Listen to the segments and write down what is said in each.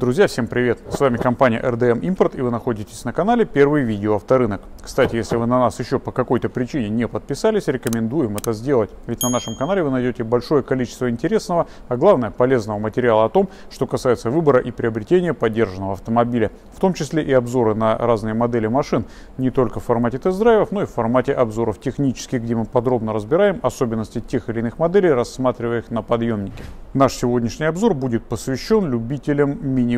Друзья, всем привет! С вами компания RDM Import, и вы находитесь на канале Первый Видео Авто Рынок. Кстати, если вы на нас еще по какой-то причине не подписались, рекомендуем это сделать. Ведь на нашем канале вы найдете большое количество интересного, а главное полезного материала о том, что касается выбора и приобретения подержанного автомобиля. В том числе и обзоры на разные модели машин, не только в формате тест-драйвов, но и в формате обзоров технических, где мы подробно разбираем особенности тех или иных моделей, рассматривая их на подъемнике. Наш сегодняшний обзор будет посвящен любителям минивенов,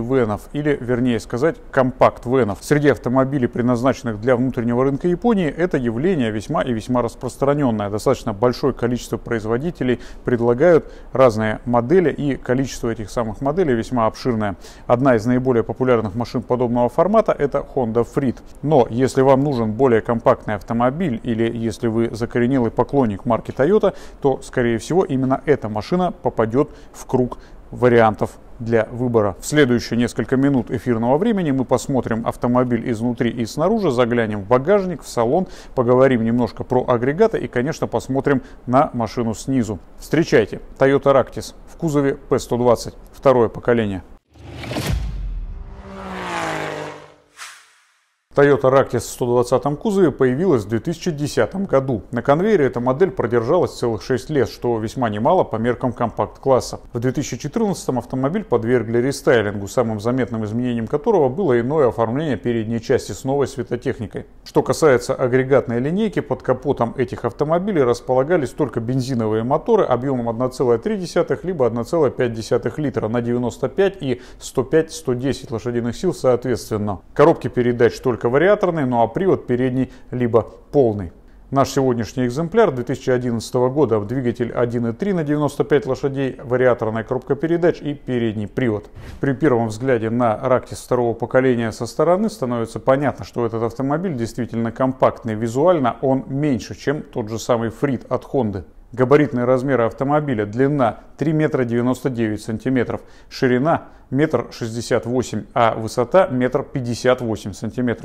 или, вернее сказать, компакт-венов. Среди автомобилей, предназначенных для внутреннего рынка Японии, это явление весьма и весьма распространенное. Достаточно большое количество производителей предлагают разные модели, и количество этих самых моделей весьма обширное. Одна из наиболее популярных машин подобного формата — это Honda Freed. Но если вам нужен более компактный автомобиль, или если вы закоренелый поклонник марки Toyota, то, скорее всего, именно эта машина попадет в круг вариантов для выбора. В следующие несколько минут эфирного времени мы посмотрим автомобиль изнутри и снаружи, заглянем в багажник, в салон, поговорим немножко про агрегаты и, конечно, посмотрим на машину снизу. Встречайте, Toyota Ractis в кузове P120, второе поколение. Toyota Ractis в 120 кузове появилась в 2010 году. На конвейере эта модель продержалась целых 6 лет, что весьма немало по меркам компакт-класса. В 2014 автомобиль подвергли рестайлингу, самым заметным изменением которого было иное оформление передней части с новой светотехникой. Что касается агрегатной линейки, под капотом этих автомобилей располагались только бензиновые моторы объемом 1,3 либо 1,5 литра на 95 и 105-110 лошадиных сил соответственно. Коробки передач только вариаторный, ну а привод передний либо полный. Наш сегодняшний экземпляр 2011 года, в двигатель 1.3 на 95 лошадей, вариаторная коробка передач и передний привод. При первом взгляде на Ractis второго поколения со стороны становится понятно, что этот автомобиль действительно компактный. Визуально он меньше, чем тот же самый Freed от Honda. Габаритные размеры автомобиля: длина 3,99 м, ширина 1,68 м, а высота 1,58 м.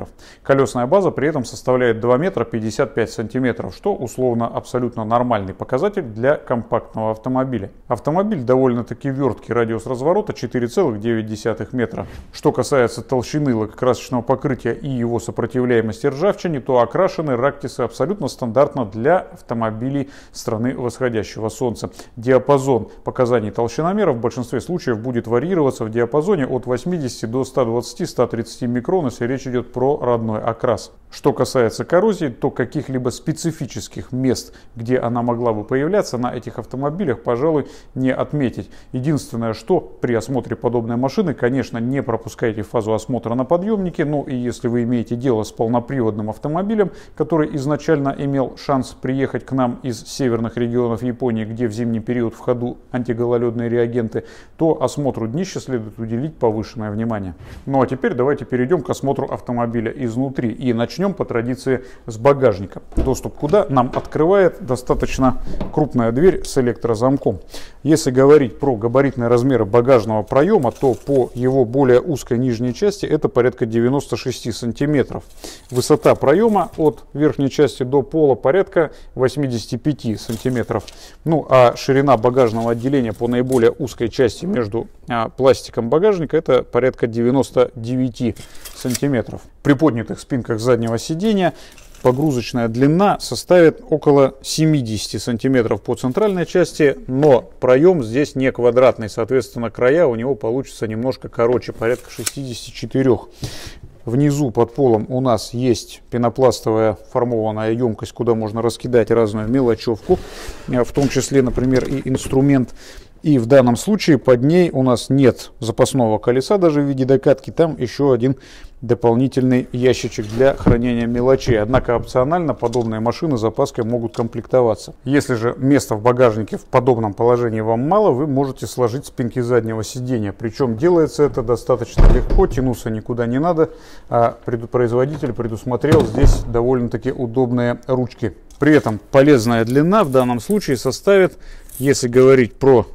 Колесная база при этом составляет 2,55 м, что условно абсолютно нормальный показатель для компактного автомобиля. Автомобиль довольно-таки верткий, радиус разворота 4,9 метра. Что касается толщины лакокрасочного покрытия и его сопротивляемости ржавчине, то окрашены Ractis абсолютно стандартно для автомобилей страны восходящего солнца. Диапазон показаний толщиномера в большинстве случаев будет варьироваться в диапазоне от 80 до 120-130 микрон, если речь идет про родной окрас. Что касается коррозии, то каких-либо специфических мест, где она могла бы появляться, на этих автомобилях, пожалуй, не отметить. Единственное, что при осмотре подобной машины, конечно, не пропускайте фазу осмотра на подъемнике, но и если вы имеете дело с полноприводным автомобилем, который изначально имел шанс приехать к нам из северных регионов Японии, где в зимний период в ходу антигололедные реагенты, то осмотру днища следует уделить повышенное внимание. Ну а теперь давайте перейдем к осмотру автомобиля изнутри, и начнем по традиции с багажника, доступ куда нам открывает достаточно крупная дверь с электрозамком. Если говорить про габаритные размеры багажного проема, то по его более узкой нижней части это порядка 96 сантиметров. Высота проема от верхней части до пола порядка 85 сантиметров. Ну а ширина багажного отделения по наиболее узкой части между пластиком багажника это порядка 99 сантиметров. При поднятых спинках заднего сидения погрузочная длина составит около 70 сантиметров по центральной части, но проем здесь не квадратный, соответственно края у него получится немножко короче, порядка 64. Внизу под полом у нас есть пенопластовая формованная емкость, куда можно раскидать разную мелочевку, в том числе, например, и инструмент. И в данном случае под ней у нас нет запасного колеса даже в виде докатки, там еще один дополнительный ящичек для хранения мелочей. Однако опционально подобные машины с запаской могут комплектоваться. Если же места в багажнике в подобном положении вам мало, вы можете сложить спинки заднего сидения. Причем делается это достаточно легко, тянуться никуда не надо, а производитель предусмотрел здесь довольно-таки удобные ручки. При этом полезная длина в данном случае составит, если говорить про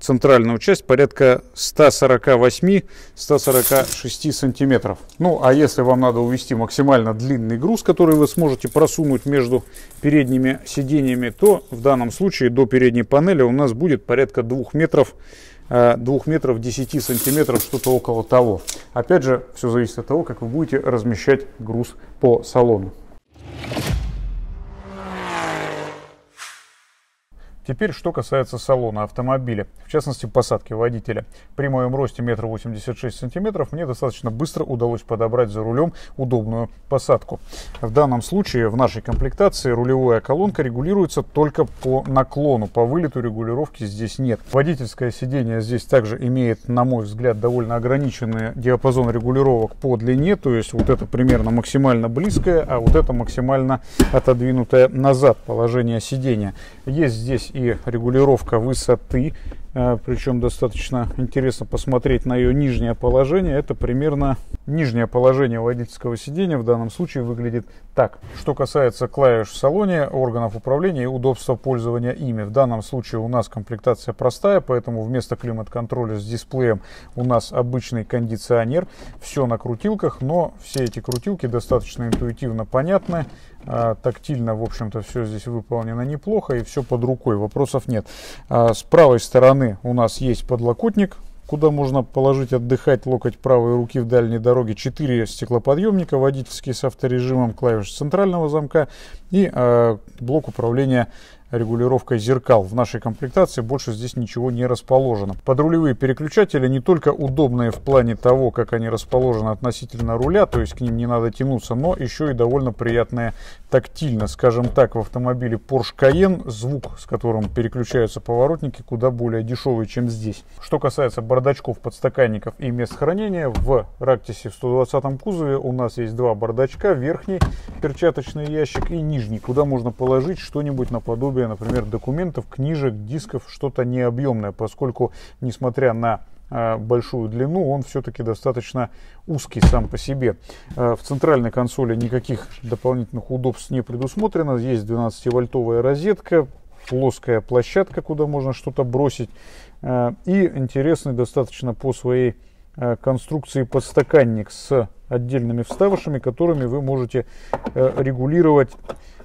центральную часть, порядка 148-146 сантиметров. Ну а если вам надо увести максимально длинный груз, который вы сможете просунуть между передними сиденьями, то в данном случае до передней панели у нас будет порядка 2 метров 2 метров 10 сантиметров, что-то около того. Опять же, все зависит от того, как вы будете размещать груз по салону. Теперь, что касается салона автомобиля, в частности посадки водителя. При моем росте 1,86 м мне достаточно быстро удалось подобрать за рулем удобную посадку. В данном случае в нашей комплектации рулевая колонка регулируется только по наклону, по вылету регулировки здесь нет. Водительское сиденье здесь также имеет, на мой взгляд, довольно ограниченный диапазон регулировок по длине, то есть вот это примерно максимально близкое, а вот это максимально отодвинутое назад положение сидения. Есть здесь и регулировка высоты, причем достаточно интересно посмотреть на ее нижнее положение. Это примерно нижнее положение водительского сидения в данном случае выглядит так. Что касается клавиш в салоне, органов управления и удобства пользования ими. В данном случае у нас комплектация простая, поэтому вместо климат-контроля с дисплеем у нас обычный кондиционер. Все на крутилках, но все эти крутилки достаточно интуитивно понятны. Тактильно, в общем-то, все здесь выполнено неплохо и все под рукой, вопросов нет. С правой стороны у нас есть подлокотник, куда можно положить отдыхать локоть правой руки в дальней дороге. 4 стеклоподъемника, водительские с авторежимом, клавиш центрального замка и блок управления регулировкой зеркал. В нашей комплектации больше здесь ничего не расположено. Подрулевые переключатели не только удобные в плане того, как они расположены относительно руля, то есть к ним не надо тянуться, но еще и довольно приятные тактильно. Скажем так, в автомобиле Porsche Cayenne звук, с которым переключаются поворотники, куда более дешевый, чем здесь. Что касается бардачков, подстаканников и мест хранения, в Ractis в 120 кузове у нас есть 2 бардачка, верхний перчаточный ящик и нижний, куда можно положить что-нибудь наподобие, например, документов, книжек, дисков, что-то необъемное, поскольку, несмотря на большую длину, он все-таки достаточно узкий сам по себе. В центральной консоли никаких дополнительных удобств не предусмотрено. Есть 12-вольтовая розетка, плоская площадка, куда можно что-то бросить, и интересный достаточно по своей конструкции подстаканник с отдельными вставышами, которыми вы можете регулировать,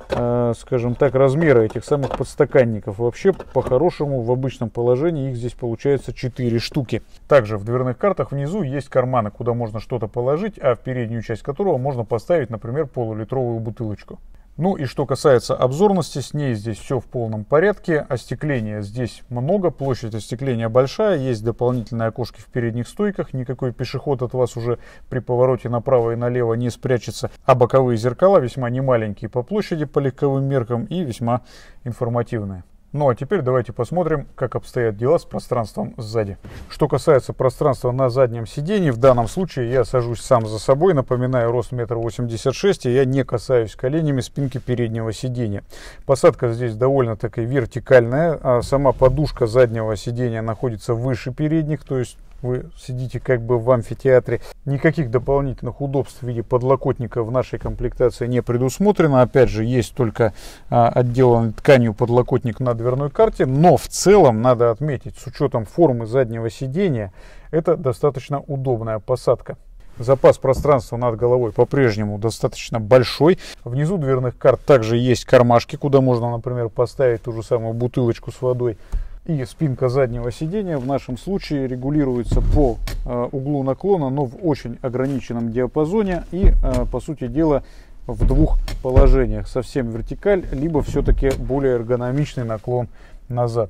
скажем так, размеры этих самых подстаканников. Вообще, по-хорошему, в обычном положении их здесь получается 4 штуки. Также в дверных картах внизу есть карманы, куда можно что-то положить, а в переднюю часть которого можно поставить, например, полулитровую бутылочку. Ну и что касается обзорности, с ней здесь все в полном порядке. Остекления здесь много, площадь остекления большая, есть дополнительные окошки в передних стойках, никакой пешеход от вас уже при повороте направо и налево не спрячется. А боковые зеркала весьма немаленькие по площади, по легковым меркам, и весьма информативные. Ну а теперь давайте посмотрим, как обстоят дела с пространством сзади. Что касается пространства на заднем сиденье, в данном случае я сажусь сам за собой, напоминаю, рост 1,86 м, и я не касаюсь коленями спинки переднего сиденья. Посадка здесь довольно-таки вертикальная, а сама подушка заднего сиденья находится выше передних, то есть вы сидите как бы в амфитеатре. Никаких дополнительных удобств в виде подлокотника в нашей комплектации не предусмотрено. Опять же, есть только отделанный тканью подлокотник на дверной карте. Но в целом, надо отметить, с учетом формы заднего сидения, это достаточно удобная посадка. Запас пространства над головой по-прежнему достаточно большой. Внизу дверных карт также есть кармашки, куда можно, например, поставить ту же самую бутылочку с водой. И спинка заднего сидения в нашем случае регулируется по углу наклона, но в очень ограниченном диапазоне и, по сути дела, в 2 положениях. Совсем вертикаль, либо все-таки более эргономичный наклон назад.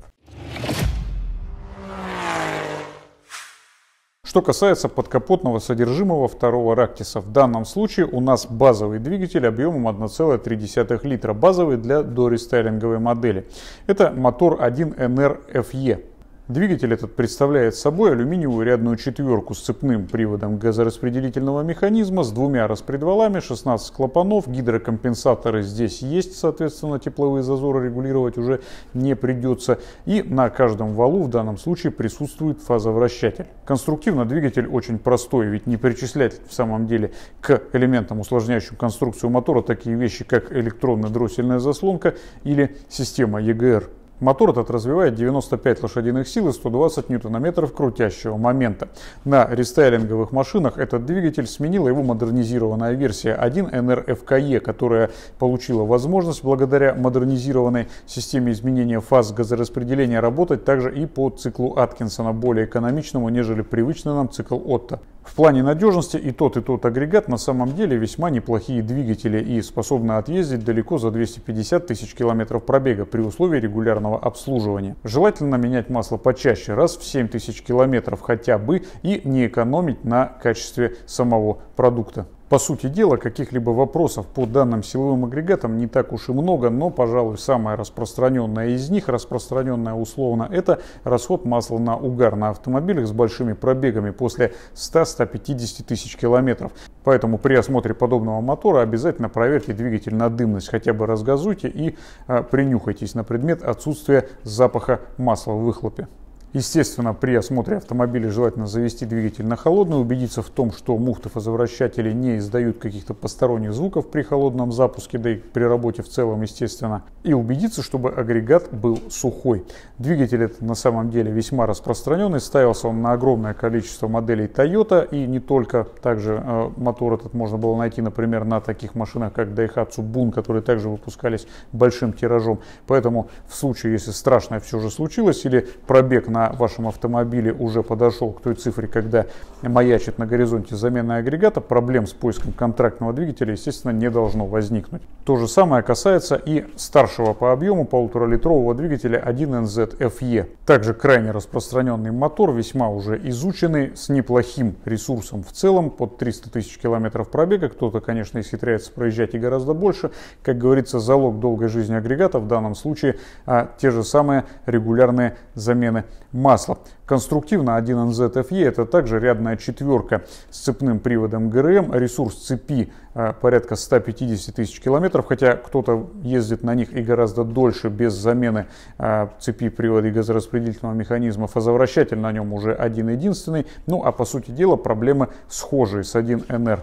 Что касается подкапотного содержимого второго Ractis, в данном случае у нас базовый двигатель объемом 1,3 литра, базовый для дорестайлинговой модели. Это мотор 1NR-FE. Двигатель этот представляет собой алюминиевую рядную четверку с цепным приводом газораспределительного механизма, с 2 распредвалами, 16 клапанов, гидрокомпенсаторы здесь есть, соответственно, тепловые зазоры регулировать уже не придется. И на каждом валу в данном случае присутствует фазовращатель. Конструктивно двигатель очень простой, ведь не причислять в самом деле к элементам, усложняющим конструкцию мотора, такие вещи, как электронно-дроссельная заслонка или система EGR. Мотор этот развивает 95 лошадиных сил и 120 ньютон-метров крутящего момента. На рестайлинговых машинах этот двигатель сменила его модернизированная версия 1NR-FKE, которая получила возможность благодаря модернизированной системе изменения фаз газораспределения работать также и по циклу Аткинсона, более экономичному, нежели привычный нам цикл Отто. В плане надежности и тот агрегат на самом деле весьма неплохие двигатели и способны отъездить далеко за 250 тысяч километров пробега при условии регулярного обслуживания. Желательно менять масло почаще, раз в 7 тысяч километров хотя бы, и не экономить на качестве самого продукта. По сути дела, каких-либо вопросов по данным силовым агрегатам не так уж и много, но, пожалуй, самая распространенная из них, распространенная условно, это расход масла на угар на автомобилях с большими пробегами после 100-150 тысяч километров. Поэтому при осмотре подобного мотора обязательно проверьте двигатель на дымность, хотя бы разгазуйте и принюхайтесь на предмет отсутствия запаха масла в выхлопе. Естественно, при осмотре автомобиля желательно завести двигатель на холодную, убедиться в том, что муфты фазовращателей не издают каких-то посторонних звуков при холодном запуске, да и при работе в целом, естественно, и убедиться, чтобы агрегат был сухой. Двигатель этот на самом деле весьма распространенный, ставился он на огромное количество моделей Toyota и не только. Также мотор этот можно было найти, например, на таких машинах, как Daihatsu Bun, которые также выпускались большим тиражом. Поэтому в случае, если страшное все же случилось или пробег на вашем автомобиле уже подошел к той цифре, когда маячит на горизонте замена агрегата, проблем с поиском контрактного двигателя, естественно, не должно возникнуть. То же самое касается и старшего по объему 1,5-литрового двигателя 1NZ-FE. Также крайне распространенный мотор, весьма уже изученный, с неплохим ресурсом в целом, под 300 тысяч километров пробега. Кто-то, конечно, исхитряется проезжать и гораздо больше. Как говорится, залог долгой жизни агрегата в данном случае те же самые регулярные замены масло. Конструктивно 1NZ-FE это также рядная четверка с цепным приводом ГРМ, ресурс цепи порядка 150 тысяч километров, хотя кто-то ездит на них и гораздо дольше без замены цепи привода и газораспределительного механизма, фазовращатель на нем уже один-единственный, ну а по сути дела проблемы схожие с 1NR.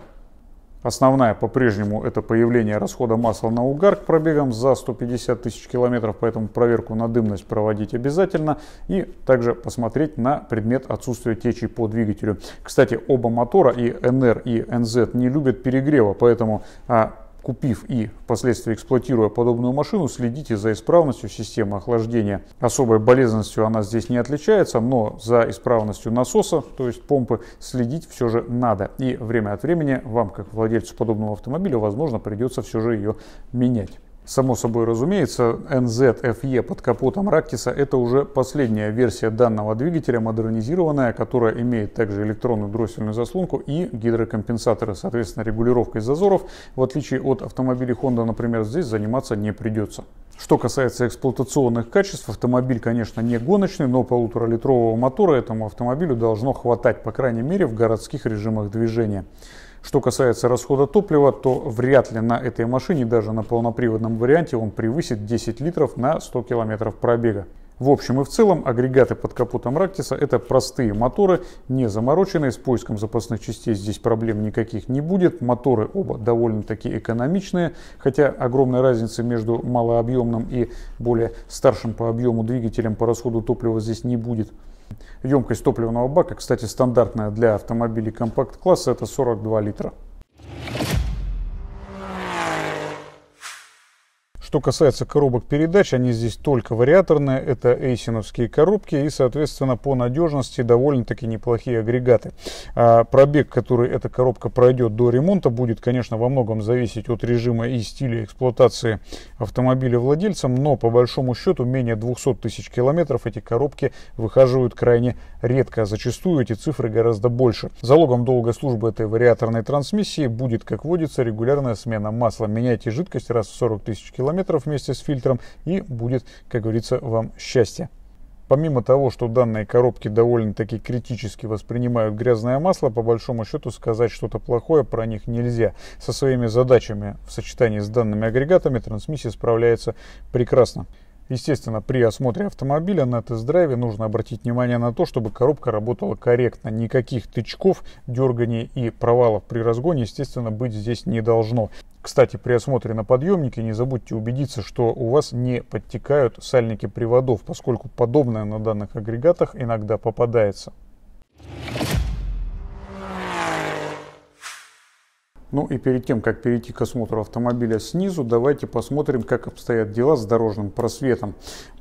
Основная по-прежнему это появление расхода масла на угар к пробегам за 150 тысяч километров, поэтому проверку на дымность проводить обязательно и также посмотреть на предмет отсутствия течи по двигателю. Кстати, оба мотора, и NR, и NZ, не любят перегрева, поэтому купив и впоследствии эксплуатируя подобную машину, следите за исправностью системы охлаждения. Особой болезненностью она здесь не отличается, но за исправностью насоса, то есть помпы, следить все же надо. И время от времени вам, как владельцу подобного автомобиля, возможно, придется все же ее менять. Само собой разумеется, NZ-FE под капотом Рактиса это уже последняя версия данного двигателя, модернизированная, которая имеет также электронную дроссельную заслонку и гидрокомпенсаторы, соответственно, регулировкой зазоров. В отличие от автомобилей Honda, например, здесь заниматься не придется. Что касается эксплуатационных качеств, автомобиль, конечно, не гоночный, но 1,5-литрового мотора этому автомобилю должно хватать, по крайней мере, в городских режимах движения. Что касается расхода топлива, то вряд ли на этой машине, даже на полноприводном варианте, он превысит 10 литров на 100 километров пробега. В общем и в целом, агрегаты под капотом Рактиса это простые моторы, не замороченные, с поиском запасных частей здесь проблем никаких не будет. Моторы оба довольно-таки экономичные, хотя огромной разницы между малообъемным и более старшим по объему двигателем по расходу топлива здесь не будет. Емкость топливного бака, кстати, стандартная для автомобилей компакт-класса, это 42 литра. Что касается коробок передач, они здесь только вариаторные, это эйсиновские коробки и, соответственно, по надежности довольно-таки неплохие агрегаты. Пробег, который эта коробка пройдет до ремонта, будет, конечно, во многом зависеть от режима и стиля эксплуатации автомобиля владельцем, но по большому счету менее 200 тысяч километров эти коробки выхаживают крайне редко, а зачастую эти цифры гораздо больше. Залогом долгой службы этой вариаторной трансмиссии будет, как водится, регулярная смена масла. Меняйте жидкость раз в 40 тысяч километров вместе с фильтром, и будет, как говорится, вам счастье. Помимо того, что данные коробки довольно-таки критически воспринимают грязное масло, по большому счету сказать что-то плохое про них нельзя. Со своими задачами в сочетании с данными агрегатами трансмиссия справляется прекрасно. Естественно, при осмотре автомобиля на тест-драйве нужно обратить внимание на то, чтобы коробка работала корректно. Никаких тычков, дерганий и провалов при разгоне, естественно, быть здесь не должно. Кстати, при осмотре на подъемнике не забудьте убедиться, что у вас не подтекают сальники приводов, поскольку подобное на данных агрегатах иногда попадается. Ну и перед тем, как перейти к осмотру автомобиля снизу, давайте посмотрим, как обстоят дела с дорожным просветом.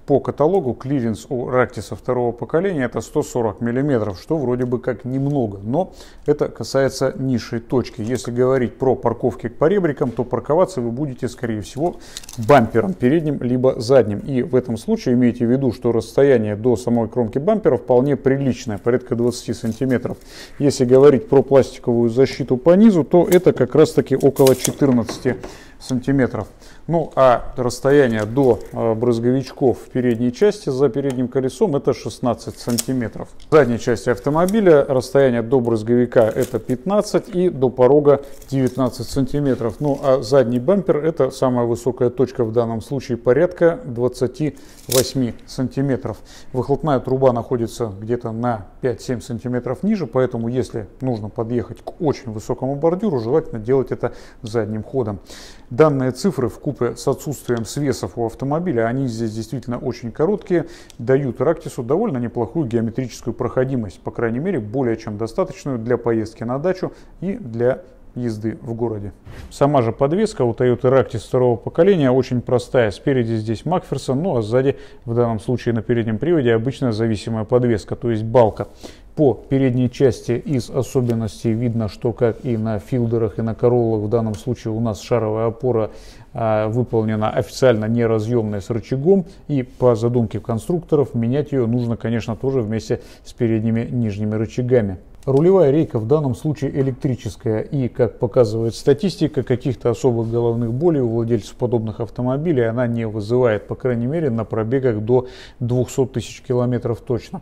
По каталогу клиренс у Рактиса второго поколения это 140 мм, что вроде бы как немного, но это касается низшей точки. Если говорить про парковки по ребрикам, то парковаться вы будете, скорее всего, бампером передним либо задним. И в этом случае имейте в виду, что расстояние до самой кромки бампера вполне приличное, порядка 20 см. Если говорить про пластиковую защиту по низу, то это как раз таки около 14 сантиметров. Ну а расстояние до брызговичков в передней части за передним колесом это 16 сантиметров. В задней части автомобиля расстояние до брызговика это 15 и до порога 19 сантиметров. Ну а задний бампер это самая высокая точка в данном случае порядка 28 сантиметров. Выхлопная труба находится где-то на 5-7 сантиметров ниже, поэтому если нужно подъехать к очень высокому бордюру, желательно делать это задним ходом. Данные цифры вкупе с отсутствием свесов у автомобиля, они здесь действительно очень короткие, дают Рактису довольно неплохую геометрическую проходимость, по крайней мере более чем достаточную для поездки на дачу и для езды в городе. Сама же подвеска у Toyota Ractis второго поколения очень простая. Спереди здесь Макферсон, ну а сзади, в данном случае на переднем приводе, обычная зависимая подвеска, то есть балка. По передней части из особенностей видно, что как и на филдерах и на короллах, в данном случае у нас шаровая опора выполнена официально неразъемной с рычагом. И по задумке конструкторов менять ее нужно, конечно, тоже вместе с передними нижними рычагами. Рулевая рейка в данном случае электрическая и, как показывает статистика, каких-то особых головных болей у владельцев подобных автомобилей она не вызывает, по крайней мере, на пробегах до 200 тысяч километров точно.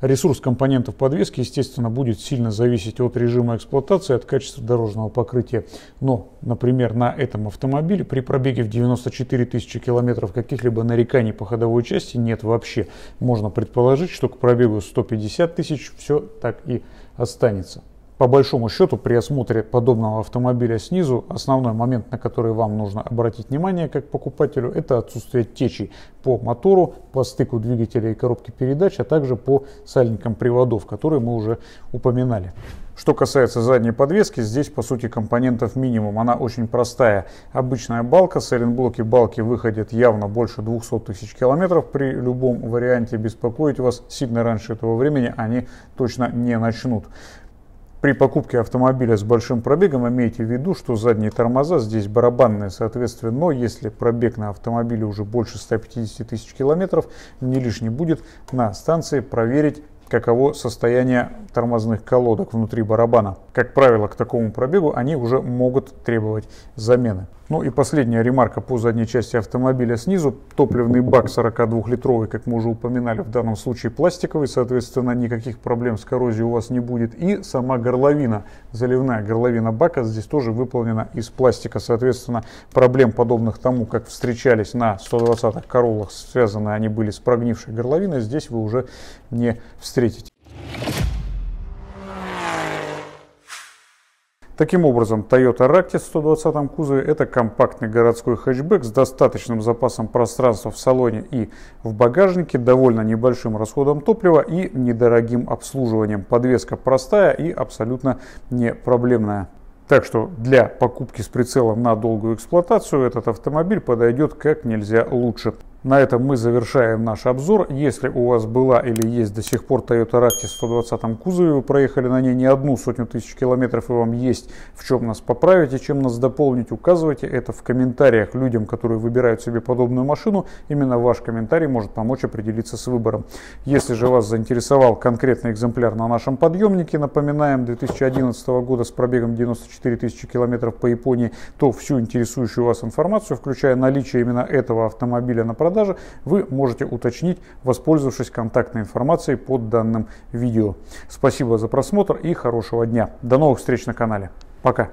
Ресурс компонентов подвески, естественно, будет сильно зависеть от режима эксплуатации, от качества дорожного покрытия. Но, например, на этом автомобиле при пробеге в 94 тысячи километров каких-либо нареканий по ходовой части нет вообще. Можно предположить, что к пробегу 150 тысяч все так и останется. По большому счету, при осмотре подобного автомобиля снизу, основной момент, на который вам нужно обратить внимание как покупателю, это отсутствие течей по мотору, по стыку двигателя и коробки передач, а также по сальникам приводов, которые мы уже упоминали. Что касается задней подвески, здесь по сути компонентов минимум, она очень простая. Обычная балка, сайлентблоки балки выходят явно больше 200 тысяч километров. При любом варианте беспокоить вас сильно раньше этого времени они точно не начнут. При покупке автомобиля с большим пробегом имейте в виду, что задние тормоза здесь барабанные, соответственно, но если пробег на автомобиле уже больше 150 тысяч километров, не лишне будет на станции проверить, каково состояние тормозных колодок внутри барабана. Как правило, к такому пробегу они уже могут требовать замены. Ну и последняя ремарка по задней части автомобиля снизу. Топливный бак 42-литровый, как мы уже упоминали, в данном случае пластиковый, соответственно, никаких проблем с коррозией у вас не будет. И сама горловина, заливная горловина бака здесь тоже выполнена из пластика. Соответственно, проблем, подобных тому, как встречались на 120-х короллах, связаны они были с прогнившей горловиной, здесь вы уже не встретите. Таким образом, Toyota Ractis в 120 кузове это компактный городской хэтчбэк с достаточным запасом пространства в салоне и в багажнике, довольно небольшим расходом топлива и недорогим обслуживанием. Подвеска простая и абсолютно не проблемная. Так что для покупки с прицелом на долгую эксплуатацию этот автомобиль подойдет как нельзя лучше. На этом мы завершаем наш обзор. Если у вас была или есть до сих пор Toyota Ractis в 120 кузове, вы проехали на ней не одну сотню тысяч километров и вам есть в чем нас поправить и чем нас дополнить, указывайте это в комментариях людям, которые выбирают себе подобную машину. Именно ваш комментарий может помочь определиться с выбором. Если же вас заинтересовал конкретный экземпляр на нашем подъемнике, напоминаем, 2011 года с пробегом 94 тысячи километров по Японии, то всю интересующую вас информацию, включая наличие именно этого автомобиля на продаже, вы можете уточнить, воспользовавшись контактной информацией под данным видео. Спасибо за просмотр и хорошего дня. До новых встреч на канале. Пока!